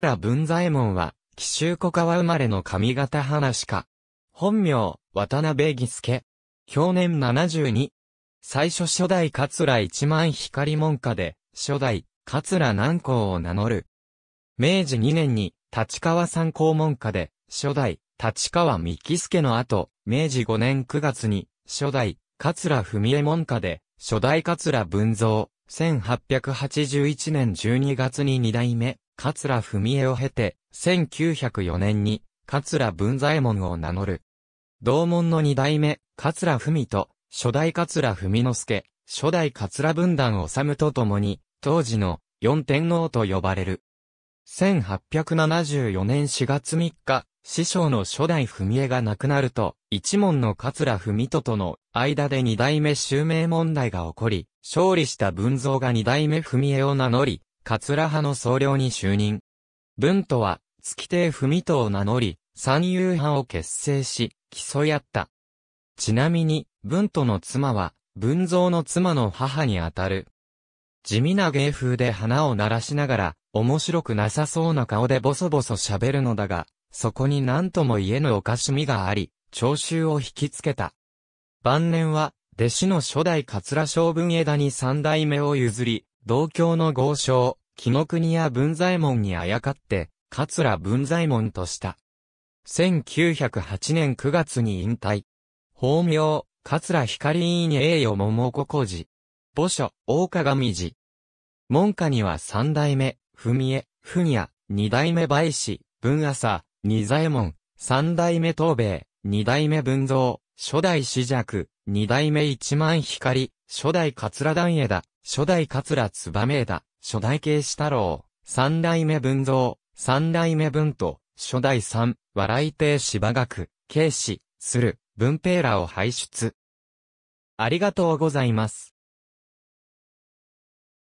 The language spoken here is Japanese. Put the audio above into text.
浦文左衛門は、紀州小川生まれの上方噺家。本名、渡辺義助。享年72。最初初代桂一幡光門下で、初代、桂南光を名乗る。明治2年に、立川三光門下で、初代、立川幹助の後、明治5年9月に、初代、桂文枝門下で、初代桂文蔵、1881年12月に2代目、桂文枝を経て、1904年に、桂文左衛門を名乗る。同門の2代目、桂文と、初代桂文之助、初代桂文壇治と共に、当時の四天王と呼ばれる。1874年4月3日、師匠の初代文枝が亡くなると、一門の桂文との間で二代目襲名問題が起こり、勝利した文蔵が二代目文枝を名乗り、桂派の総領に就任。文とは、月亭文とを名乗り、三遊派を結成し、競い合った。ちなみに、文との妻は、文蔵の妻の母にあたる。地味な芸風で花を鳴らしながら、面白くなさそうな顔でボソボソ喋るのだが、そこに何とも言えぬおかしみがあり、聴衆を引きつけた。晩年は、弟子の初代桂正文枝に三代目を譲り、同郷の豪商、紀伊国屋文左衛門にあやかって、桂文左衛門とした。1908年9月に引退。法名、桂光院栄誉桃子故事。墓所、大鏡寺。門下には三代目、文枝、文也、二代目梅子、文朝、二左衛門、三代目藤兵衛、二代目文蔵、初代枝雀、二代目一幡光、初代桂段枝、初代桂燕枝、初代桂枝太郎、三代目文蔵、三代目文と、初代三、笑い亭柴岳、桂枝、鶴、文平らを輩出。ありがとうございます。